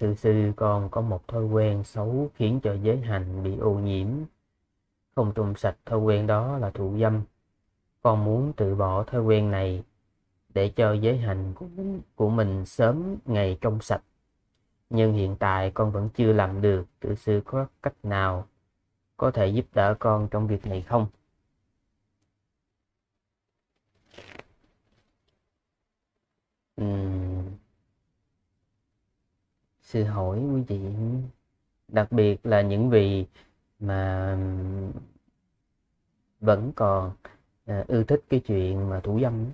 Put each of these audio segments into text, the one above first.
Từ xưa còn có một thói quen xấu khiến cho giới hành bị ô nhiễm, không trong sạch. Thói quen đó là thụ dâm. Con muốn từ bỏ thói quen này để cho giới hành của mình sớm ngày trong sạch. Nhưng hiện tại con vẫn chưa làm được. Tự sư có cách nào có thể giúp đỡ con trong việc này không? Sư hỏi quý vị, đặc biệt là những vị mà vẫn còn ưa thích cái chuyện mà thủ dâm.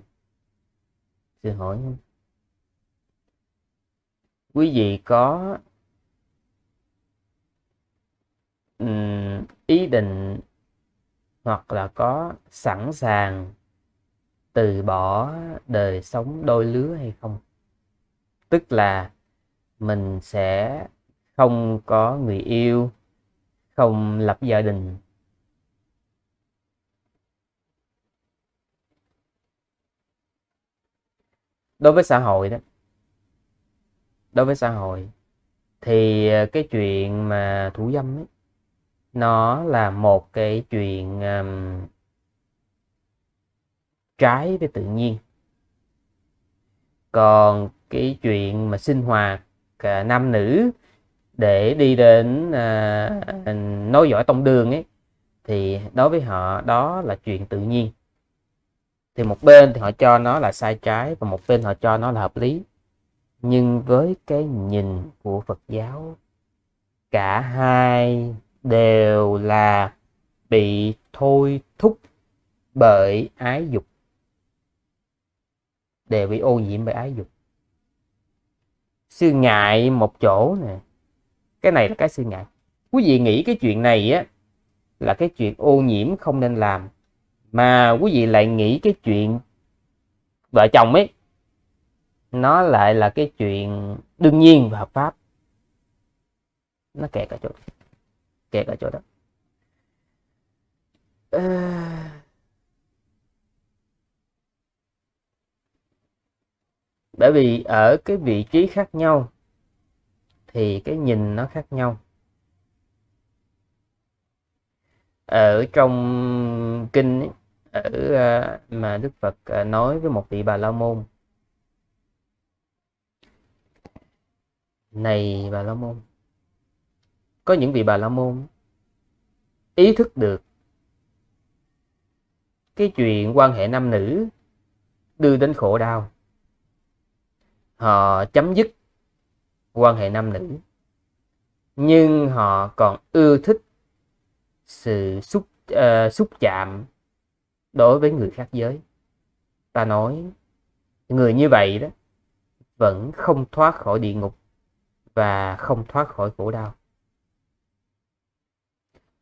Sư hỏi quý vị có ý định hoặc là có sẵn sàng từ bỏ đời sống đôi lứa hay không? Tức là mình sẽ không có người yêu, không lập gia đình. Đối với xã hội đó, đối với xã hội thì cái chuyện mà thủ dâm ấy, nó là một cái chuyện trái với tự nhiên. Còn cái chuyện mà sinh hoạt nam nữ để đi đến nói giỏi tông đường ấy, thì đối với họ đó là chuyện tự nhiên. Thì một bên thì họ cho nó là sai trái và một bên họ cho nó là hợp lý. Nhưng với cái nhìn của Phật giáo, cả hai đều là bị thôi thúc bởi ái dục, đều bị ô nhiễm bởi ái dục. Sư ngại một chỗ nè, cái này là cái sư ngại. Quý vị nghĩ cái chuyện này á là cái chuyện ô nhiễm không nên làm, mà quý vị lại nghĩ cái chuyện vợ chồng ấy nó lại là cái chuyện đương nhiên và hợp pháp. Nó kẹt ở chỗ đó. Kẹt ở chỗ đó. Bởi vì ở cái vị trí khác nhau thì cái nhìn nó khác nhau. Ở trong kinh ấy, ở mà Đức Phật nói với một vị Bà La Môn: này Bà La Môn, có những vị Bà La Môn ý thức được cái chuyện quan hệ nam nữ đưa đến khổ đau, họ chấm dứt quan hệ nam nữ, nhưng họ còn ưa thích sự xúc chạm đối với người khác giới. Ta nói người như vậy đó vẫn không thoát khỏi địa ngục và không thoát khỏi khổ đau.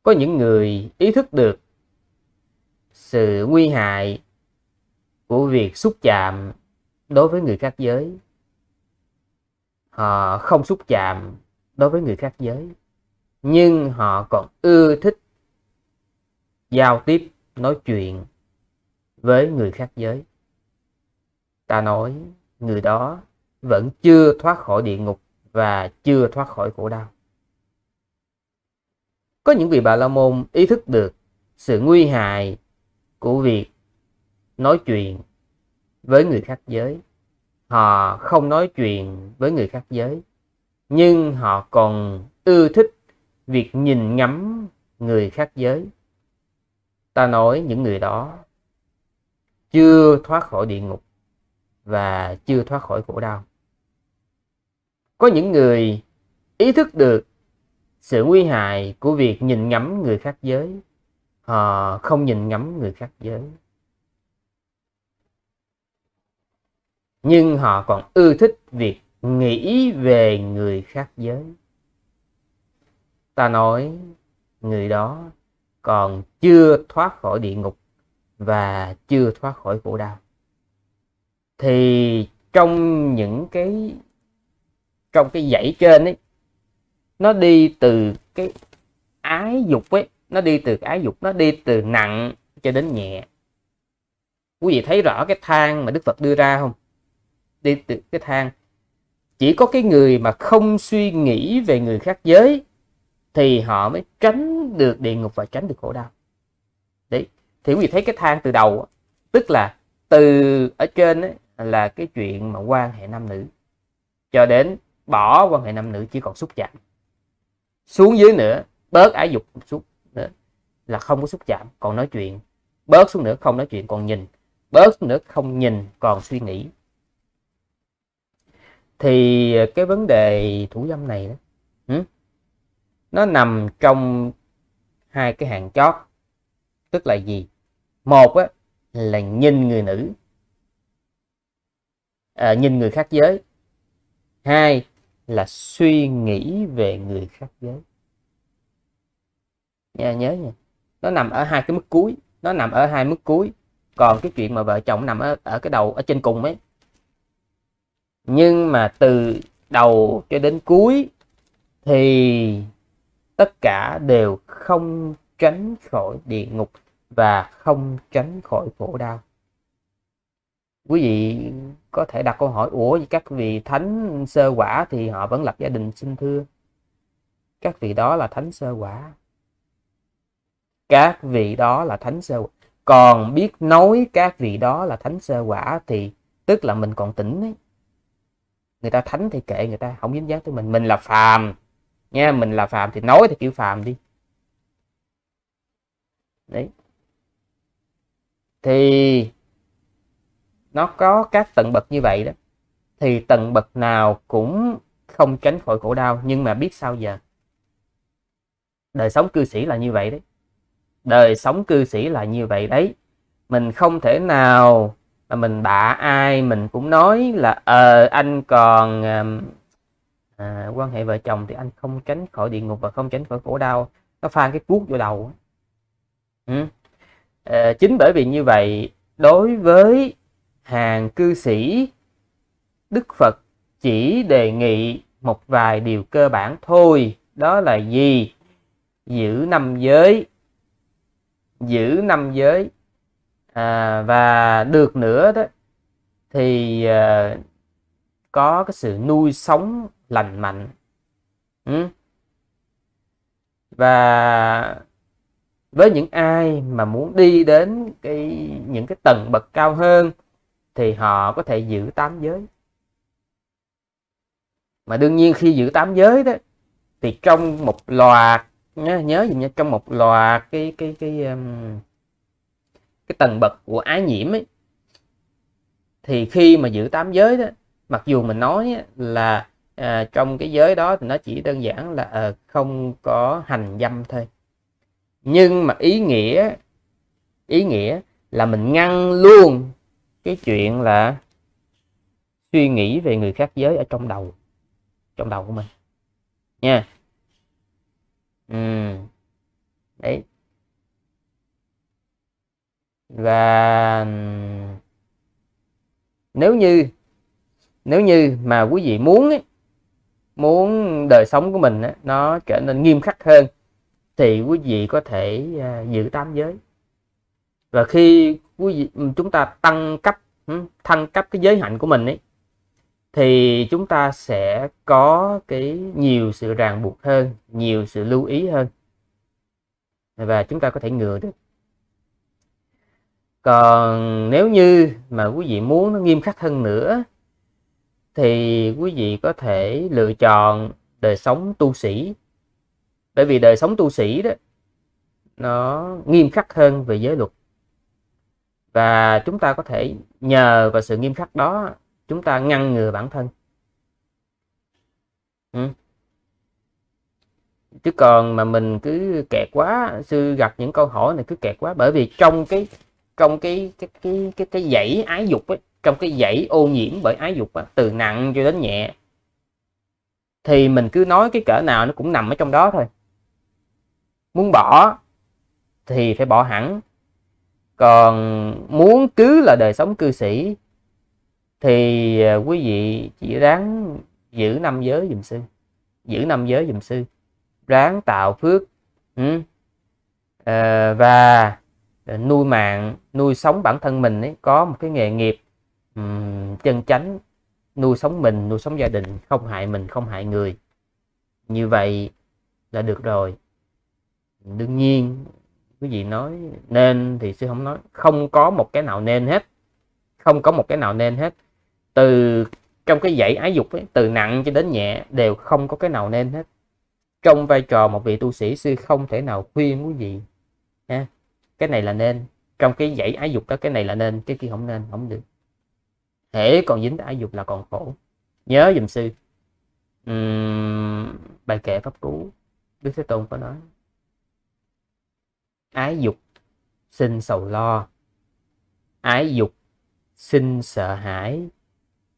Có những người ý thức được sự nguy hại của việc xúc chạm đối với người khác giới, họ không xúc chạm đối với người khác giới, nhưng họ còn ưa thích giao tiếp, nói chuyện với người khác giới. Ta nói người đó vẫn chưa thoát khỏi địa ngục và chưa thoát khỏi khổ đau. Có những vị Bà La Môn ý thức được sự nguy hại của việc nói chuyện với người khác giới, họ không nói chuyện với người khác giới, nhưng họ còn ưa thích việc nhìn ngắm người khác giới. Ta nói những người đó chưa thoát khỏi địa ngục và chưa thoát khỏi khổ đau. Có những người ý thức được sự nguy hại của việc nhìn ngắm người khác giới, họ không nhìn ngắm người khác giới, nhưng họ còn ưa thích việc nghĩ về người khác giới. Ta nói người đó còn chưa thoát khỏi địa ngục và chưa thoát khỏi khổ đau. Thì trong cái dãy trên ấy, nó đi từ cái ái dục ấy, nó đi từ nặng cho đến nhẹ. Quý vị thấy rõ cái thang mà Đức Phật đưa ra không? Đi từ cái thang Chỉ có cái người mà không suy nghĩ về người khác giới thì họ mới tránh được địa ngục và tránh được khổ đau. Đấy, thì quý vị thấy cái thang từ đầu, tức là từ ở trên ấy, là cái chuyện mà quan hệ nam nữ, cho đến bỏ quan hệ nam nữ chỉ còn xúc chạm, xuống dưới nữa bớt ái dục xuống nữa là không có xúc chạm còn nói chuyện, bớt xuống nữa không nói chuyện còn nhìn, bớt xuống nữa không nhìn còn suy nghĩ. Thì cái vấn đề thủ dâm này đó, nó nằm trong hai cái hàng chót. Tức là gì? Một á, là nhìn người nữ, nhìn người khác giới. Hai là suy nghĩ về người khác giới. Nha, nhớ nha, nó nằm ở hai cái mức cuối, nó nằm ở hai mức cuối. Còn cái chuyện mà vợ chồng nằm ở cái đầu, ở trên cùng ấy. Nhưng mà từ đầu cho đến cuối thì tất cả đều không tránh khỏi địa ngục và không tránh khỏi khổ đau. Quý vị có thể đặt câu hỏi: ủa các vị thánh sơ quả thì họ vẫn lập gia đình? Xin thưa các vị, đó là thánh sơ quả. Các vị đó là thánh sơ quả. Còn biết nói các vị đó là thánh sơ quả thì tức là mình còn tỉnh ấy. Người ta thánh thì kệ người ta, không dính dáng tới mình. Mình là phàm nha, mình là phàm thì nói thì kiểu phàm đi. Đấy, thì nó có các tầng bậc như vậy đó. Thì tầng bậc nào cũng không tránh khỏi khổ đau. Nhưng mà biết sao giờ, đời sống cư sĩ là như vậy đấy. Đời sống cư sĩ là như vậy đấy. Mình không thể nào mà mình bạ ai mình cũng nói là anh còn quan hệ vợ chồng thì anh không tránh khỏi địa ngục và không tránh khỏi khổ đau. Nó phan cái cuốc vô đầu. Chính bởi vì như vậy, đối với hàng cư sĩ, Đức Phật chỉ đề nghị một vài điều cơ bản thôi. Đó là gì? Giữ năm giới. Giữ năm giới. Và được nữa đó thì có cái sự nuôi sống lành mạnh. Và với những ai mà muốn đi đến những cái tầng bậc cao hơn thì họ có thể giữ 8 giới. Mà đương nhiên khi giữ 8 giới đó thì trong một loạt, nhớ gì nhé, trong một loạt cái tầng bậc của ái nhiễm ấy, thì khi mà giữ 8 giới đó, mặc dù mình nói là trong cái giới đó thì nó chỉ đơn giản là không có hành dâm thôi, nhưng mà ý nghĩa là mình ngăn luôn cái chuyện là suy nghĩ về người khác giới ở trong đầu của mình nha. Đấy. Và nếu như mà quý vị muốn đời sống của mình ấy, nó trở nên nghiêm khắc hơn thì quý vị có thể giữ 8 giới. Và khi chúng ta thăng cấp cái giới hạnh của mình ấy, thì chúng ta sẽ có cái nhiều sự ràng buộc hơn, nhiều sự lưu ý hơn, và chúng ta có thể ngừa được. Còn nếu như mà quý vị muốn nó nghiêm khắc hơn nữa thì quý vị có thể lựa chọn đời sống tu sĩ. Bởi vì đời sống tu sĩ đó nó nghiêm khắc hơn về giới luật, và chúng ta có thể nhờ vào sự nghiêm khắc đó chúng ta ngăn ngừa bản thân. Chứ còn mà mình cứ kẹt quá, sư gặp những câu hỏi này cứ kẹt quá, bởi vì trong cái dãy ái dục ấy, trong cái dãy ô nhiễm bởi ái dục ấy, từ nặng cho đến nhẹ, thì mình cứ nói cái cỡ nào nó cũng nằm ở trong đó thôi. Muốn bỏ thì phải bỏ hẳn. Còn muốn cứ là đời sống cư sĩ thì quý vị chỉ ráng giữ 5 giới giùm sư. Giữ 5 giới giùm sư, ráng tạo phước, và nuôi mạng, nuôi sống bản thân mình ấy, có một cái nghề nghiệp chân chánh nuôi sống mình, nuôi sống gia đình, không hại mình, không hại người, như vậy là được rồi. Đương nhiên quý vị nói nên thì sư không nói, không có một cái nào nên hết, không có một cái nào nên hết. Từ trong cái dãy ái dục ấy, từ nặng cho đến nhẹ đều không có cái nào nên hết. Trong vai trò một vị tu sĩ, sư không thể nào khuyên quý vị ha, cái này là nên, trong cái dãy ái dục đó cái này là nên, cái kia không nên, không được. Hễ còn dính tới ái dục là còn khổ. Nhớ dùm sư bài kệ Pháp Cú, Đức Thế Tôn có nói: ái dục sinh sầu lo, ái dục sinh sợ hãi,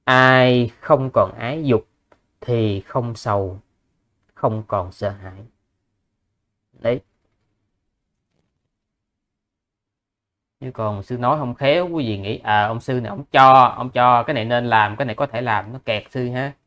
ai không còn ái dục thì không sầu, không còn sợ hãi. Đấy. Chứ còn sư nói không khéo quý vị nghĩ à, ông sư này ông cho cái này nên làm, cái này có thể làm, nó kẹt sư ha.